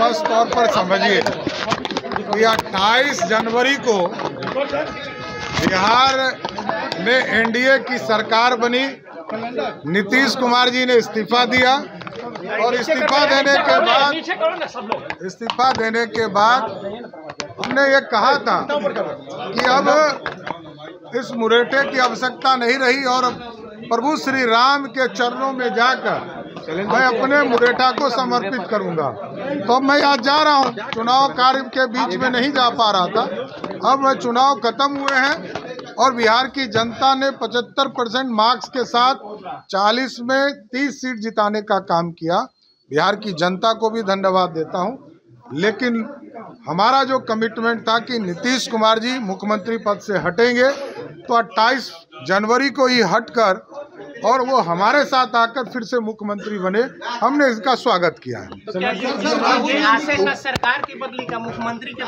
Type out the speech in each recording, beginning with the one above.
स्पष्ट तौर पर समझिए कि 28 जनवरी को बिहार में एनडीए की सरकार बनी, नीतीश कुमार जी ने इस्तीफा दिया और इस्तीफा देने के बाद हमने ये कहा था कि अब इस मुरेटे की आवश्यकता नहीं रही और प्रभु श्री राम के चरणों में जाकर मैं अपने मुरेठा को समर्पित करूंगा। तो मैं आज जा रहा हूं, चुनाव कार्य के बीच में नहीं जा पा रहा था। अब चुनाव खत्म हुए हैं और बिहार की जनता ने 75% मार्क्स के साथ 40 में 30 सीट जिताने का काम किया। बिहार की जनता को भी धन्यवाद देता हूं। लेकिन हमारा जो कमिटमेंट था कि नीतीश कुमार जी मुख्यमंत्री पद से हटेंगे, तो 28 जनवरी को ही हटकर और वो हमारे साथ आकर फिर से मुख्यमंत्री बने, हमने इसका स्वागत किया है। सरकार की बदली का मुख्यमंत्री के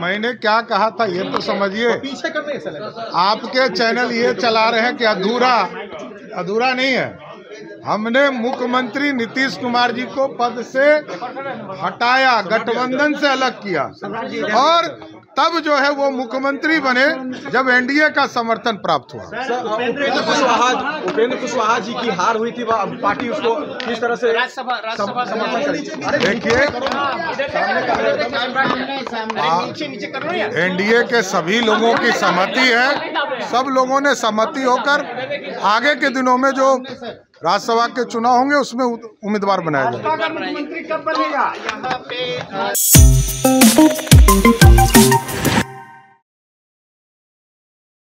मैंने क्या कहा था ये तो समझिए। आपके चैनल ये चला रहे हैं कि अधूरा नहीं है। हमने मुख्यमंत्री नीतीश कुमार जी को पद से हटाया, गठबंधन से अलग किया और तब जो है वो मुख्यमंत्री बने जब एनडीए का समर्थन प्राप्त हुआ। उपेंद्र कुशवाहा जी की हार हुई थी, पार्टी उसको किस तरह से समर्थन करेगी? देखिए, एनडीए के सभी लोगों की सहमति है, सब लोगों ने सहमति होकर आगे के दिनों में जो राज्यसभा के चुनाव होंगे उसमें उम्मीदवार बनाया जाएगा।